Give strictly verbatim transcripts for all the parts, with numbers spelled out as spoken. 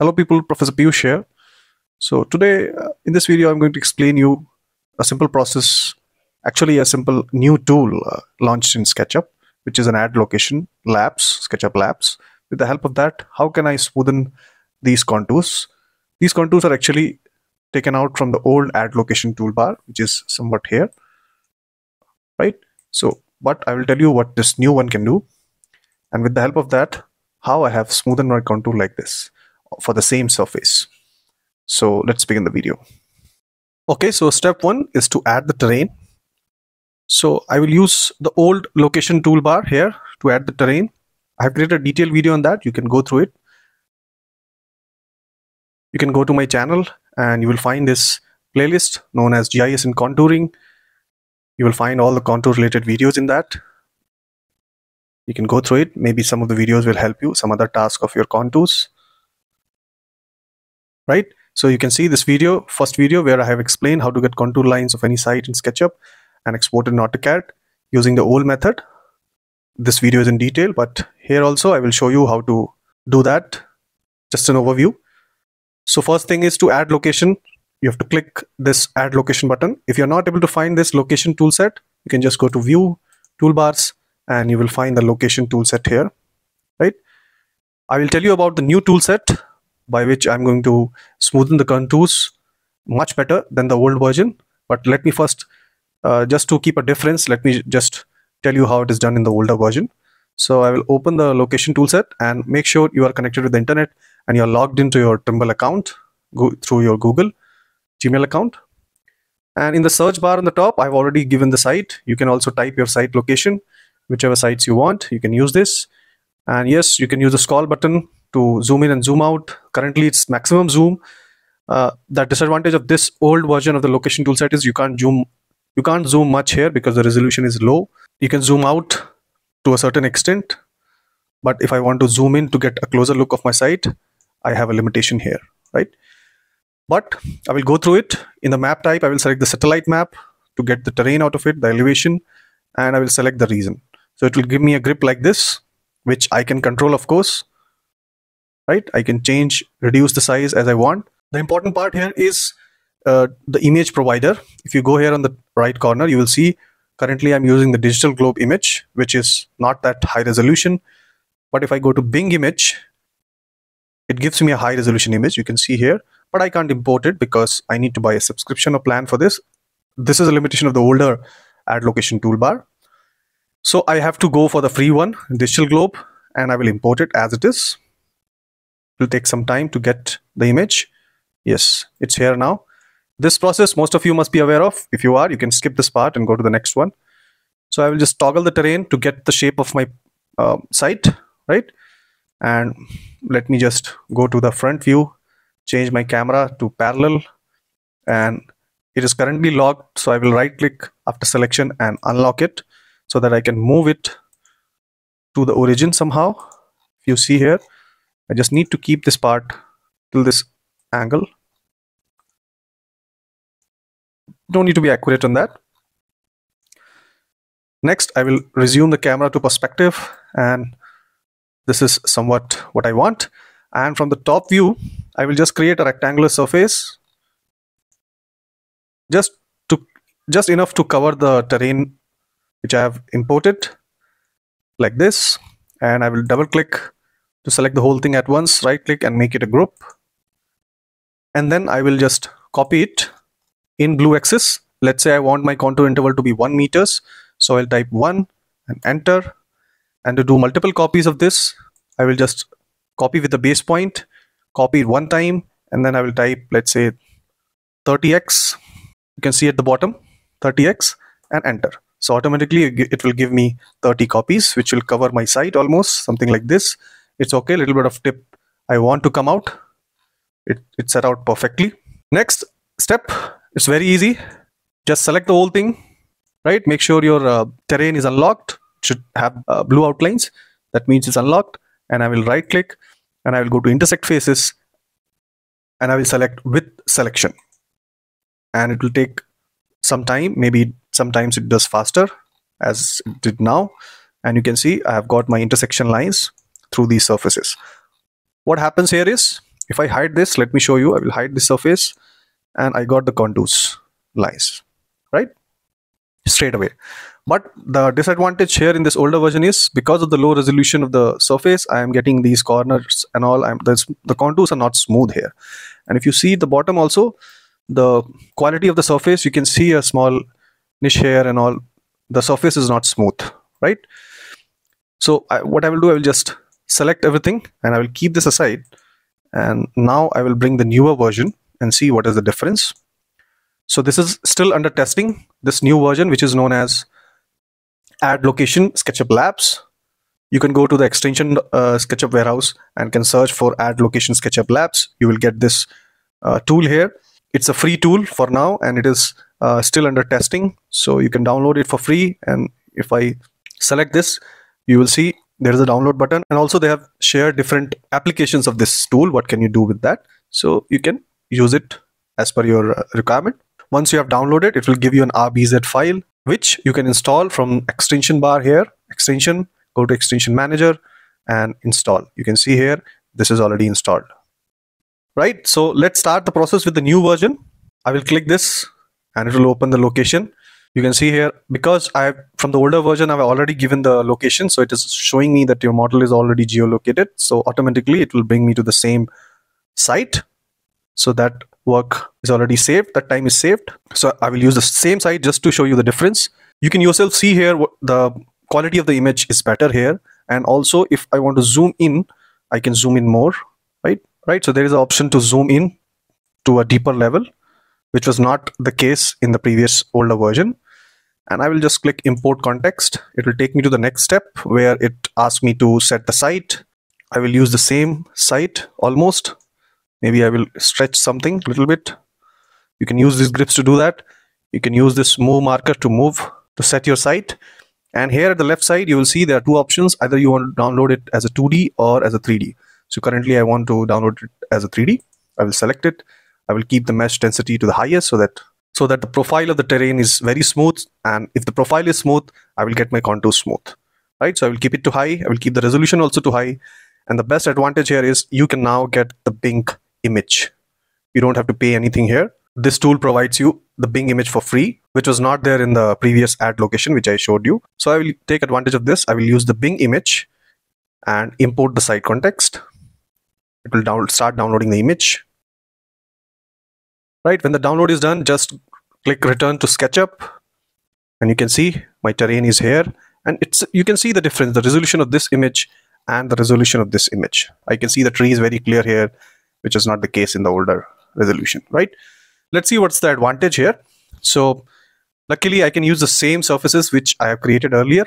Hello people, Professor Pius here. So today uh, in this video I'm going to explain you a simple process, actually a simple new tool uh, launched in SketchUp, which is an add location labs, SketchUp Labs. With the help of that, how can I smoothen these contours? These contours are actually taken out from the old add location toolbar, which is somewhat here, right? So, but I will tell you what this new one can do. And with the help of that, how I have smoothened my contour like this for the same surface. So let's begin the video. Okay, so step one is to add the terrain. So I will use the old location toolbar here to add the terrain. I have created a detailed video on that. You can go through it. You can go to my channel and you will find this playlist known as G I S and Contouring. You will find all the contour related videos in that. You can go through it. Maybe some of the videos will help you, some other task of your contours. Right, so you can see this video, first video where I have explained how to get contour lines of any site in SketchUp and export in AutoCAD using the old method. This video is in detail, but here also I will show you how to do that. Just an overview. So first thing is to add location. You have to click this add location button. If you're not able to find this location toolset, you can just go to view, toolbars, and you will find the location toolset here, right? I will tell you about the new toolset, by which I'm going to smoothen the contours much better than the old version. But let me first, uh, just to keep a difference, let me just tell you how it is done in the older version. So I will open the location toolset and make sure you are connected to the internet and you're logged into your Trimble account, go through your Google, Gmail account. And in the search bar on the top, I've already given the site. You can also type your site location, whichever sites you want, you can use this. And yes, you can use the scroll button to zoom in and zoom out. Currently it's maximum zoom. Uh, the disadvantage of this old version of the location toolset is you can't zoom you can't zoom much here because the resolution is low. You can zoom out to a certain extent, but if I want to zoom in to get a closer look of my site, I have a limitation here, right? But I will go through it. In the map type, I will select the satellite map to get the terrain out of it, the elevation, and I will select the region. So it will give me a grip like this, which I can control, of course. Right, I can change, reduce the size as I want. The important part here is uh, the image provider. If you go here on the right corner, you will see currently I'm using the Digital Globe image, which is not that high resolution. But if I go to Bing image, it gives me a high resolution image, you can see here. But I can't import it because I need to buy a subscription or plan for this. This is a limitation of the older add location toolbar. So I have to go for the free one, Digital Globe, and I will import it as it is. Will take some time to get the image. Yes, it's here now. This process most of you must be aware of. If you are, you can skip this part and go to the next one. So I will just toggle the terrain to get the shape of my uh, site, right? And let me just go to the front view, change my camera to parallel, and it is currently locked. So I will right click after selection and unlock it so that I can move it to the origin somehow. If you see here, I just need to keep this part till this angle. Don't need to be accurate on that. Next, I will resume the camera to perspective, and this is somewhat what I want. And from the top view, I will just create a rectangular surface, just to just enough to cover the terrain which I have imported, like this. And I will double click to select the whole thing at once, right click and make it a group, and then I will just copy it in blue axis. Let's say I want my contour interval to be one meters, so I'll type one and enter. And to do multiple copies of this, I will just copy with the base point, copy it one time, and then I will type, let's say thirty x, you can see at the bottom thirty x, and enter. So automatically it will give me thirty copies, which will cover my site almost, something like this. It's okay, little bit of tip I want to come out. It, it set out perfectly. Next step, it's very easy. Just select the whole thing, right? Make sure your uh, terrain is unlocked. It should have uh, blue outlines. That means it's unlocked. And I will right click and I will go to intersect faces and I will select with selection. And it will take some time. Maybe sometimes it does faster as it did now. And you can see I have got my intersection lines through these surfaces. What happens here is If I hide this, let me show you, I will hide the surface and I got the contours lines, right? Straight away. But the disadvantage here in this older version is because of the low resolution of the surface, I am getting these corners and all. I'm, the contours are not smooth here. And if you see the bottom also, the quality of the surface, you can see a small niche here and all. The surface is not smooth, right? So I, what I will do, I will just select everything and I will keep this aside. And now I will bring the newer version and see what is the difference. So this is still under testing, this new version, which is known as Add Location SketchUp Labs. You can go to the extension uh, SketchUp Warehouse and can search for Add Location SketchUp Labs. You will get this uh, tool here. It's a free tool for now and it is uh, still under testing. So you can download it for free. And if I select this, you will see there is a download button. And also they have shared different applications of this tool. What can you do with that? So you can use it as per your requirement. Once you have downloaded, it will give you an R B Z file, which you can install from extension bar here. Extension, go to extension manager and install. You can see here, this is already installed, right? So let's start the process with the new version. I will click this and it will open the location. You can see here, because I from the older version, I've already given the location. So it is showing me that your model is already geolocated. So automatically it will bring me to the same site. So that work is already saved, that time is saved. So I will use the same site just to show you the difference. You can yourself see here what the quality of the image is better here. And also if I want to zoom in, I can zoom in more, right? Right. So there is an option to zoom in to a deeper level, which was not the case in the previous older version. And I will just click import context. It will take me to the next step where it asks me to set the site. I will use the same site almost. Maybe I will stretch something a little bit. You can use these grips to do that. You can use this move marker to move, to set your site. And here at the left side, you will see there are two options. Either you want to download it as a two D or as a three D. So currently I want to download it as a three D. I will select it. I will keep the mesh density to the highest so that, so that the profile of the terrain is very smooth. And if the profile is smooth, I will get my contour smooth, right? So I will keep it to high. I will keep the resolution also to high. And the best advantage here is you can now get the Bing image. You don't have to pay anything here. This tool provides you the Bing image for free, which was not there in the previous Add Location, which I showed you. So I will take advantage of this. I will use the Bing image and import the site context. It will down, start downloading the image. Right, when the download is done, just click return to SketchUp and you can see my terrain is here. And it's, you can see the difference, the resolution of this image and the resolution of this image. I can see the tree is very clear here, which is not the case in the older resolution, right? Let's see what's the advantage here. So luckily I can use the same surfaces which I have created earlier.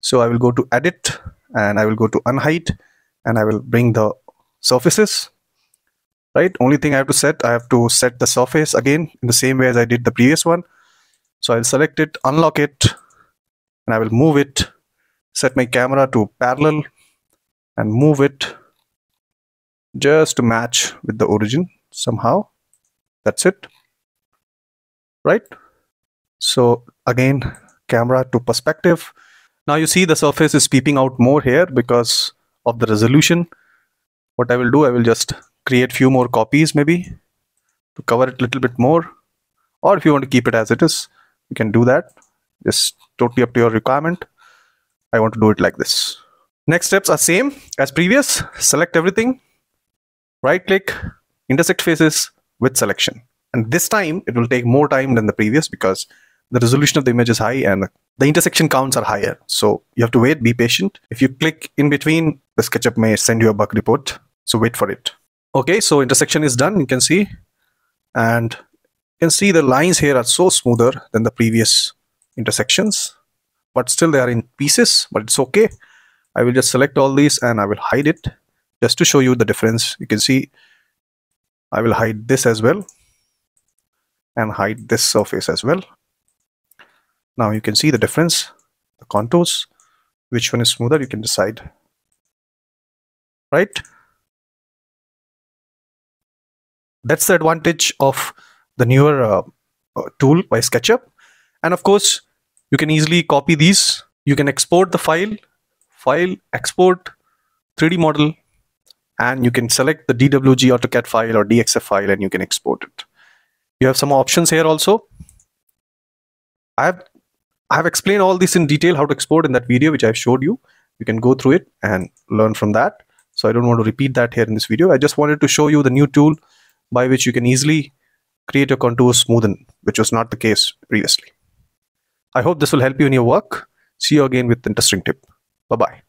So I will go to edit and I will go to unhide and I will bring the surfaces, right? Only thing I have to set, I have to set the surface again in the same way as I did the previous one. So I'll select it, unlock it, and I will move it, set my camera to parallel and move it just to match with the origin somehow. That's it, right? So again, camera to perspective. Now you see the surface is peeping out more here because of the resolution. What I will do, I will just create few more copies maybe to cover it a little bit more, or if you want to keep it as it is, you can do that. Just totally up to your requirement. I want to do it like this. Next steps are same as previous. Select everything. Right click, intersect faces with selection. And this time it will take more time than the previous because the resolution of the image is high and the intersection counts are higher. So you have to wait, be patient. If you click in between, the SketchUp may send you a bug report. So wait for it. Okay, so intersection is done, you can see. And you can see the lines here are so smoother than the previous intersections, but still they are in pieces, but it's okay. I will just select all these and I will hide it. Just to show you the difference, you can see I will hide this as well and hide this surface as well. Now you can see the difference, the contours, which one is smoother, you can decide, right? That's the advantage of the newer uh, tool by SketchUp. And of course, you can easily copy these. You can export the file, file, export, three D model, and you can select the D W G AutoCAD file or D X F file and you can export it. You have some options here also. I have, I have explained all this in detail how to export in that video which I've showed you. You can go through it and learn from that. So I don't want to repeat that here in this video. I just wanted to show you the new tool by which you can easily create your contours smoothen, which was not the case previously. I hope this will help you in your work. See you again with an interesting tip. Bye-bye.